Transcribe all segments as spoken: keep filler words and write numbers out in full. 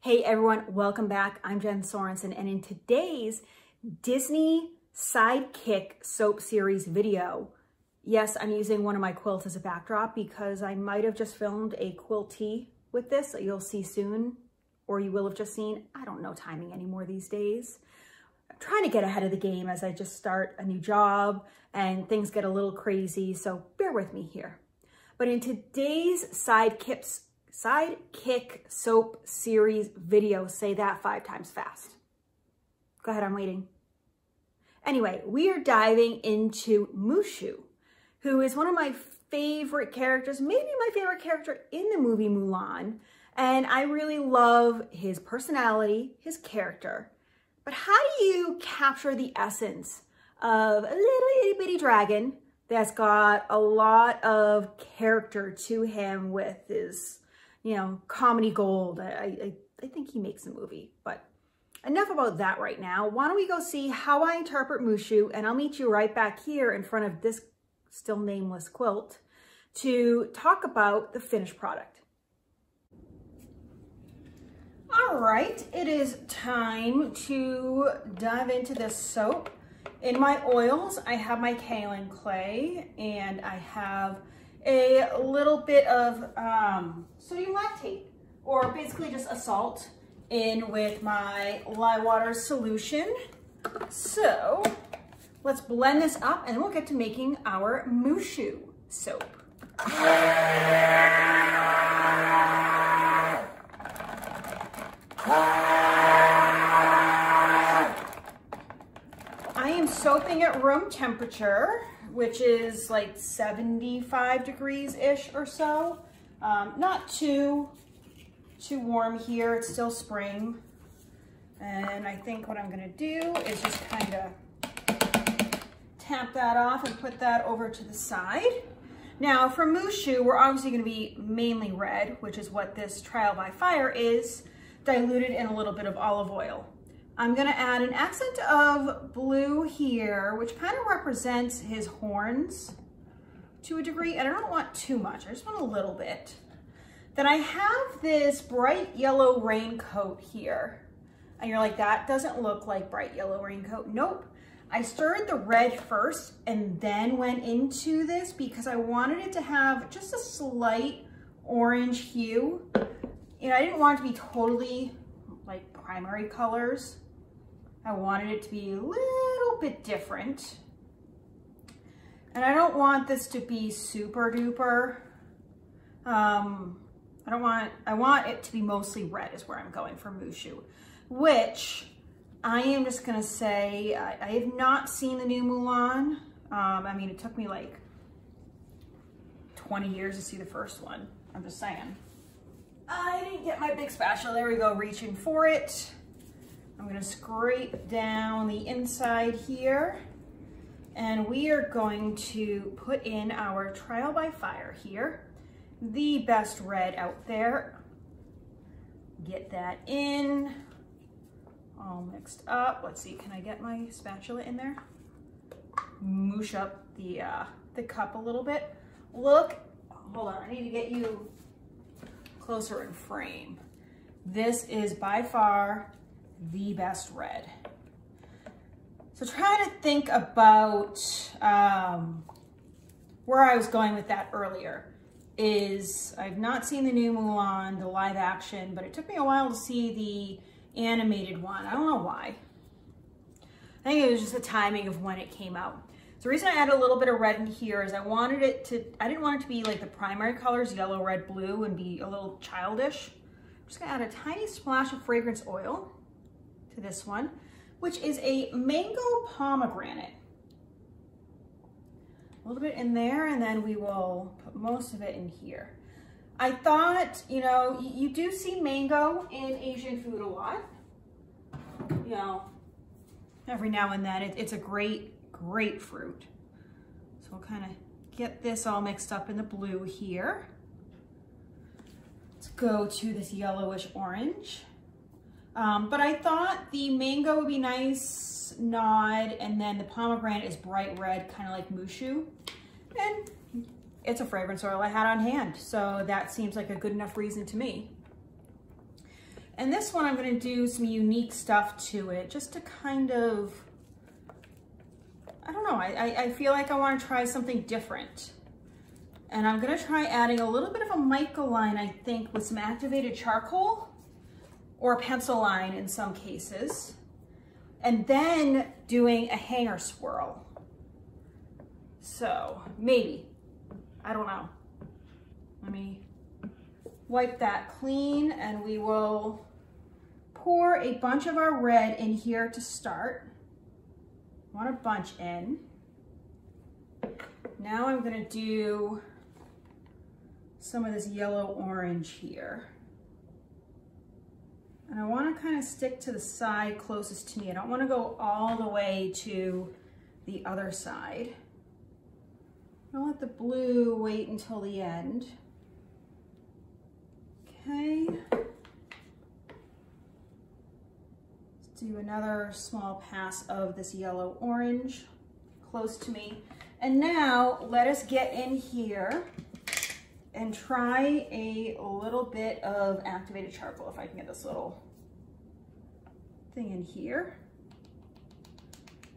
Hey everyone, welcome back. I'm Jen Sorensen, and in today's Disney Sidekick Soap Series video, yes, I'm using one of my quilts as a backdrop because I might have just filmed a quilty with this that you'll see soon, or you will have just seen. I don't know timing anymore these days. I'm trying to get ahead of the game as I just start a new job and things get a little crazy, so bear with me here. But in today's Sidekicks Sidekick Soap Series video. Say that five times fast. Go ahead, I'm waiting. Anyway, we are diving into Mushu, who is one of my favorite characters, maybe my favorite character in the movie Mulan. And I really love his personality, his character. But how do you capture the essence of a little itty bitty dragon that's got a lot of character to him with his, you know, comedy gold? I, I, I think he makes a movie, but enough about that right now. Why don't we go see how I interpret Mushu, and I'll meet you right back here in front of this still nameless quilt to talk about the finished product. All right, it is time to dive into this soap. In my oils, I have my kaolin clay, and I have a little bit of um, sodium lactate, or basically just a salt, in with my lye water solution. So let's blend this up and we'll get to making our Mushu soap. I am soaping at room temperature, which is like seventy-five degrees-ish or so. Um, not too, too warm here. It's still spring. And I think what I'm gonna do is just kind of tap that off and put that over to the side. Now for Mushu, we're obviously gonna be mainly red, which is what this trial by fire is, diluted in a little bit of olive oil. I'm gonna add an accent of blue here, which kind of represents his horns to a degree, and I don't want too much, I just want a little bit. Then I have this bright yellow raincoat here, and you're like, that doesn't look like bright yellow raincoat. Nope, I stirred the red first and then went into this because I wanted it to have just a slight orange hue. You know, I didn't want it to be totally like primary colors. I wanted it to be a little bit different. And I don't want this to be super duper. Um, I don't want, I want it to be mostly red is where I'm going for Mushu, which I am just gonna say, I, I have not seen the new Mulan. Um, I mean, it took me like twenty years to see the first one. I'm just saying. I didn't get my big spatula. There we go, reaching for it. I'm gonna scrape down the inside here, and we are going to put in our trial by fire here. The best red out there. Get that in, all mixed up. Let's see, can I get my spatula in there? Moosh up the, uh, the cup a little bit. Look, hold on, I need to get you closer in frame. This is by far the best red. So try to think about um, where I was going with that earlier is I've not seen the new Mulan, the live action, but it took me a while to see the animated one. I don't know why. I think it was just the timing of when it came out. So the reason I added a little bit of red in here is I wanted it to, I didn't want it to be like the primary colors, yellow, red, blue, and be a little childish. I'm just gonna add a tiny splash of fragrance oil to this one, which is a mango pomegranate. A little bit in there, and then we will put most of it in here. I thought, you know, you do see mango in Asian food a lot. You know, every now and then, it, it's a great, grapefruit. So we'll kind of get this all mixed up in the blue here. Let's go to this yellowish orange. Um, but I thought the mango would be nice nod, and then the pomegranate is bright red, kind of like Mushu. And it's a fragrance oil I had on hand, so that seems like a good enough reason to me. And this one I'm going to do some unique stuff to it, just to kind of, I don't know, I, I feel like I want to try something different. And I'm going to try adding a little bit of a mica line, I think, with some activated charcoal or a pencil line in some cases. And then doing a hanger swirl. So maybe, I don't know. Let me wipe that clean and we will pour a bunch of our red in here to start. Want a bunch in. Now I'm gonna do some of this yellow orange here. And I wanna kind of stick to the side closest to me. I don't wanna go all the way to the other side. I'll let the blue wait until the end. Okay. Let's do another small pass of this yellow orange close to me. And now let us get in here and try a little bit of activated charcoal, if I can get this little thing in here.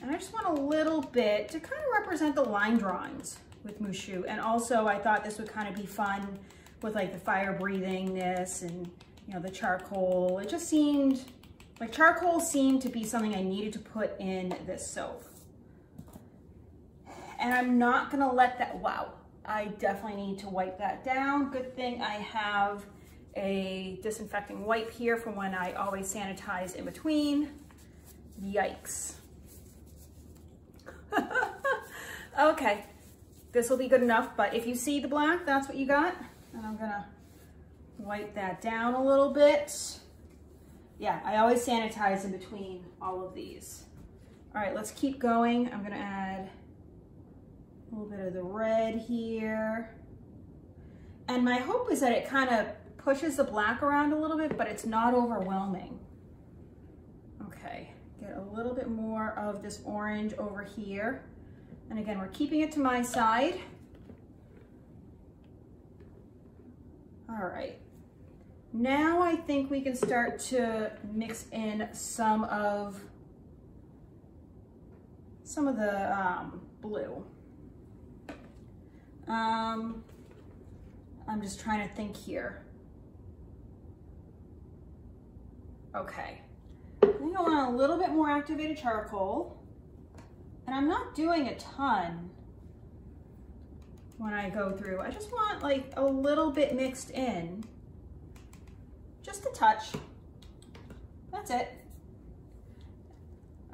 And I just want a little bit to kind of represent the line drawings with Mushu. And also I thought this would kind of be fun with like the fire breathingness and, you know, the charcoal. It just seemed like charcoal seemed to be something I needed to put in this soap. And I'm not gonna let that, wow, I definitely need to wipe that down. Good thing I have a disinfecting wipe here from when I always sanitize in between. Yikes. Okay, this will be good enough, but if you see the black, that's what you got. And I'm gonna wipe that down a little bit. Yeah, I always sanitize in between all of these. All right, let's keep going. I'm gonna add a little bit of the red here. And my hope is that it kind of pushes the black around a little bit, but it's not overwhelming. Okay, get a little bit more of this orange over here. And again, we're keeping it to my side. All right, now I think we can start to mix in some of some of the um, blue. Um, I'm just trying to think here. Okay, I think I want a little bit more activated charcoal, and I'm not doing a ton when I go through. I just want like a little bit mixed in, just a touch, that's it.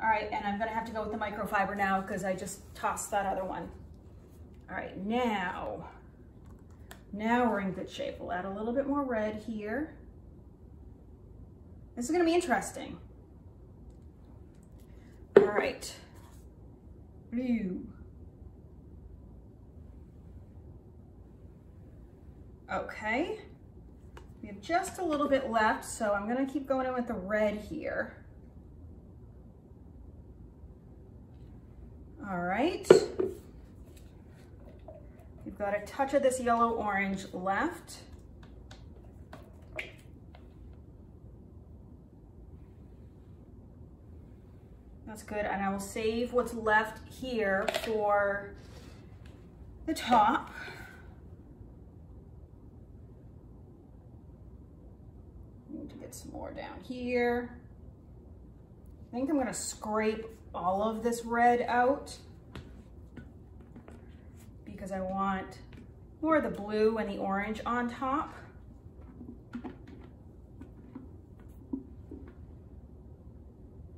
All right, and I'm gonna have to go with the microfiber now because I just tossed that other one. All right, now, now we're in good shape. We'll add a little bit more red here. This is gonna be interesting. All right, blue. Okay, we have just a little bit left, so I'm gonna keep going in with the red here. All right, we've got a touch of this yellow orange left. That's good, and I will save what's left here for the top. To get some more down here. I think I'm gonna scrape all of this red out because I want more of the blue and the orange on top.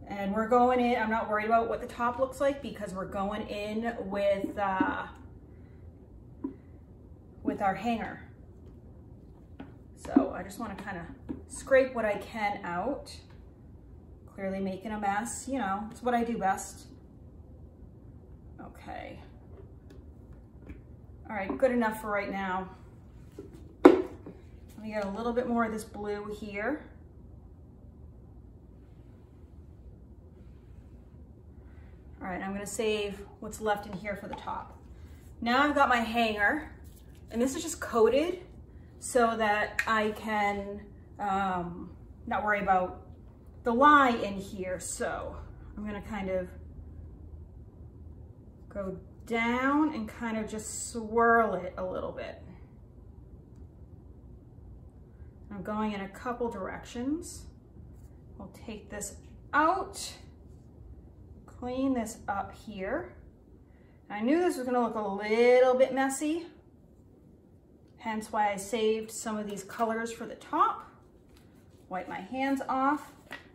And we're going in, I'm not worried about what the top looks like because we're going in with, uh, with our hanger. So I just want to kind of scrape what I can out. Clearly making a mess, you know, it's what I do best. Okay. All right, good enough for right now. Let me get a little bit more of this blue here. All right, I'm gonna save what's left in here for the top. Now I've got my hanger, and this is just coated so that I can um, not worry about the lie in here. So I'm gonna kind of go down and kind of just swirl it a little bit. I'm going in a couple directions. We'll take this out, clean this up here. I knew this was gonna look a little bit messy, hence why I saved some of these colors for the top. Wipe my hands off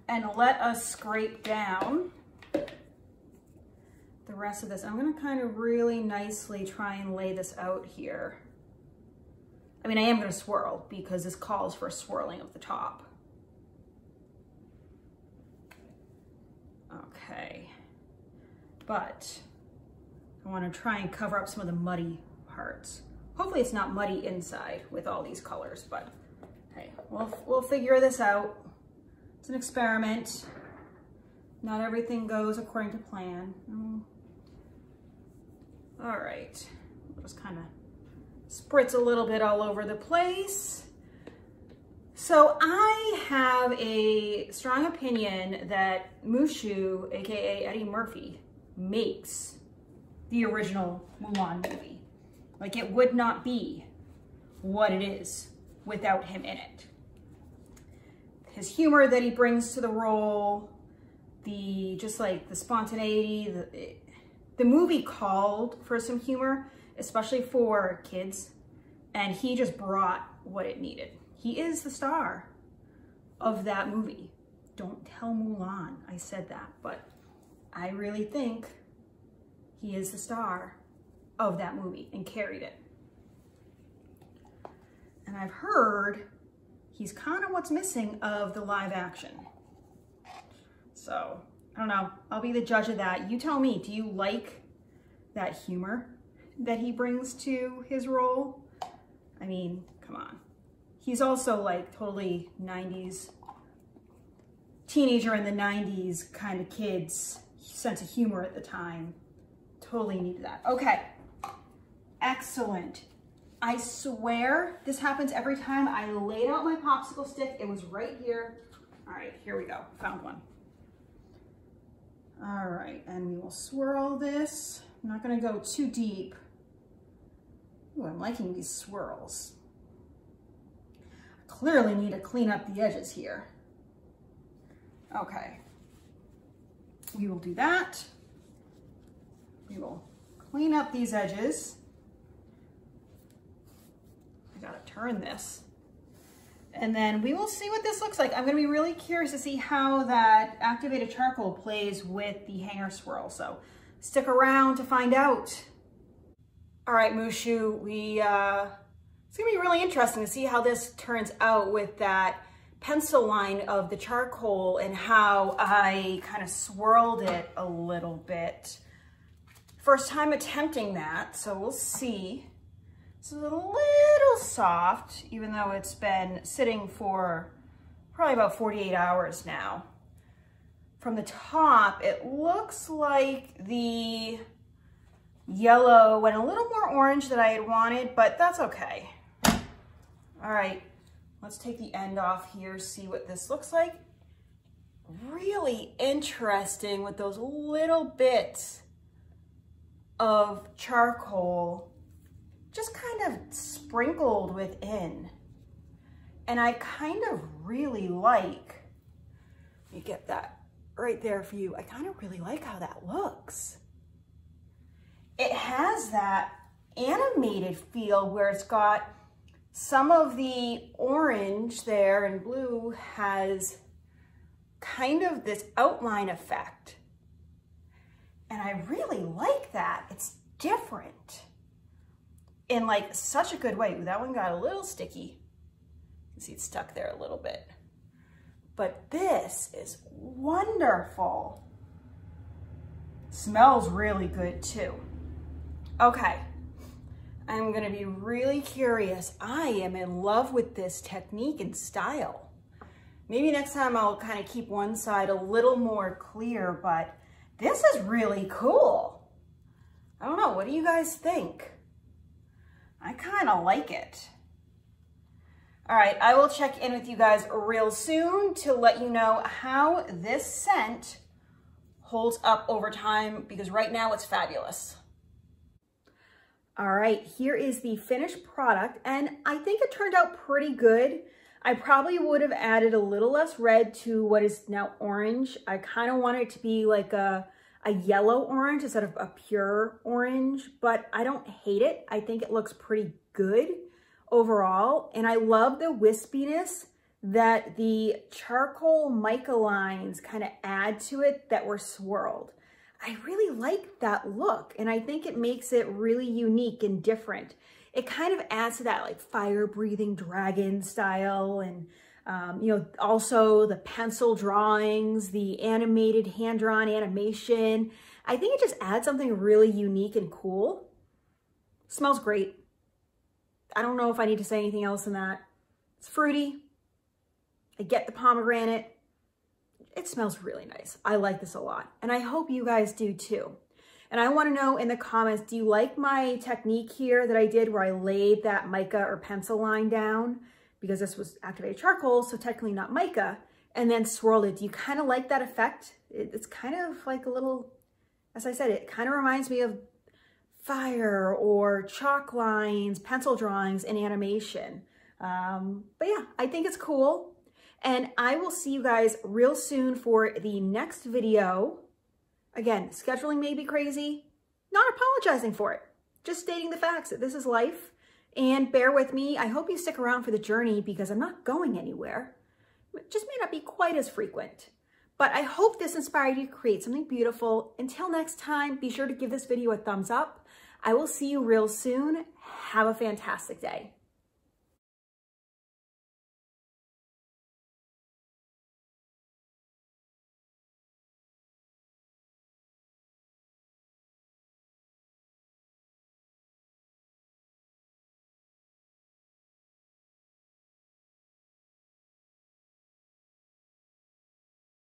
and let us scrape down the rest of this. I'm gonna kind of really nicely try and lay this out here. I mean, I am gonna swirl because this calls for a swirling of the top. Okay, but I want to try and cover up some of the muddy parts. Hopefully it's not muddy inside with all these colors, but hey, we'll, we'll figure this out. It's an experiment. Not everything goes according to plan. Mm. All right, we'll just kind of spritz a little bit all over the place. So I have a strong opinion that Mushu, aka Eddie Murphy, makes the original Mulan movie. Like, it would not be what it is without him in it. His humor that he brings to the role, the just like the spontaneity, the, it, the movie called for some humor, especially for kids, and he just brought what it needed. He is the star of that movie. Don't tell Mulan I said that, but I really think he is the star of that movie and carried it. And I've heard he's kind of what's missing of the live action. So I don't know, I'll be the judge of that. You tell me, do you like that humor that he brings to his role? I mean, come on. He's also like totally nineties, teenager in the nineties kind of kid's sense of humor at the time. Totally needed that. Okay, excellent. I swear this happens every time I laid out my popsicle stick. It was right here. All right, here we go, found one. All right, and we will swirl this. I'm not gonna go too deep. Ooh, I'm liking these swirls. Clearly need to clean up the edges here. Okay, we will do that. We will clean up these edges. I gotta turn this. And then we will see what this looks like. I'm gonna be really curious to see how that activated charcoal plays with the hanger swirl. So stick around to find out. All right, Mushu, we, uh, it's gonna be really interesting to see how this turns out with that pencil line of the charcoal and how I kind of swirled it a little bit. First time attempting that, so we'll see. This is a little soft, even though it's been sitting for probably about forty-eight hours now. From the top, it looks like the yellow and a little more orange that I had wanted, but that's okay. All right, let's take the end off here, see what this looks like. Really interesting with those little bits of charcoal just kind of sprinkled within. And I kind of really like, let me get that right there for you. I kind of really like how that looks. It has that animated feel where it's got some of the orange there, and blue has kind of this outline effect. And I really like that. It's different in like such a good way. Ooh, that one got a little sticky. You can see it's stuck there a little bit. But this is wonderful. Smells really good too. Okay, I'm gonna be really curious. I am in love with this technique and style. Maybe next time I'll kind of keep one side a little more clear, but this is really cool. I don't know, what do you guys think? I kind of like it. All right, I will check in with you guys real soon to let you know how this scent holds up over time, because right now it's fabulous. All right, here is the finished product, and I think it turned out pretty good. I probably would have added a little less red to what is now orange. I kind of want it to be like a, a yellow orange instead of a pure orange, but I don't hate it. I think it looks pretty good overall, and I love the wispiness that the charcoal mica lines kind of add to it that were swirled. I really like that look, and I think it makes it really unique and different. It kind of adds to that like fire-breathing dragon style, and um, you know, also the pencil drawings, the animated hand-drawn animation. I think it just adds something really unique and cool. Smells great. I don't know if I need to say anything else in that. It's fruity. I get the pomegranate. It smells really nice. I like this a lot, and I hope you guys do too. And I want to know in the comments, do you like my technique here that I did where I laid that mica or pencil line down, because this was activated charcoal, so technically not mica, and then swirled it? Do you kind of like that effect? It's kind of like a little, as I said, it kind of reminds me of fire or chalk lines, pencil drawings, and animation. Um, but yeah, I think it's cool. And I will see you guys real soon for the next video. Again, scheduling may be crazy, not apologizing for it, just stating the facts that this is life, and bear with me. I hope you stick around for the journey, because I'm not going anywhere. It just may not be quite as frequent, but I hope this inspired you to create something beautiful. Until next time, be sure to give this video a thumbs up. I will see you real soon. Have a fantastic day.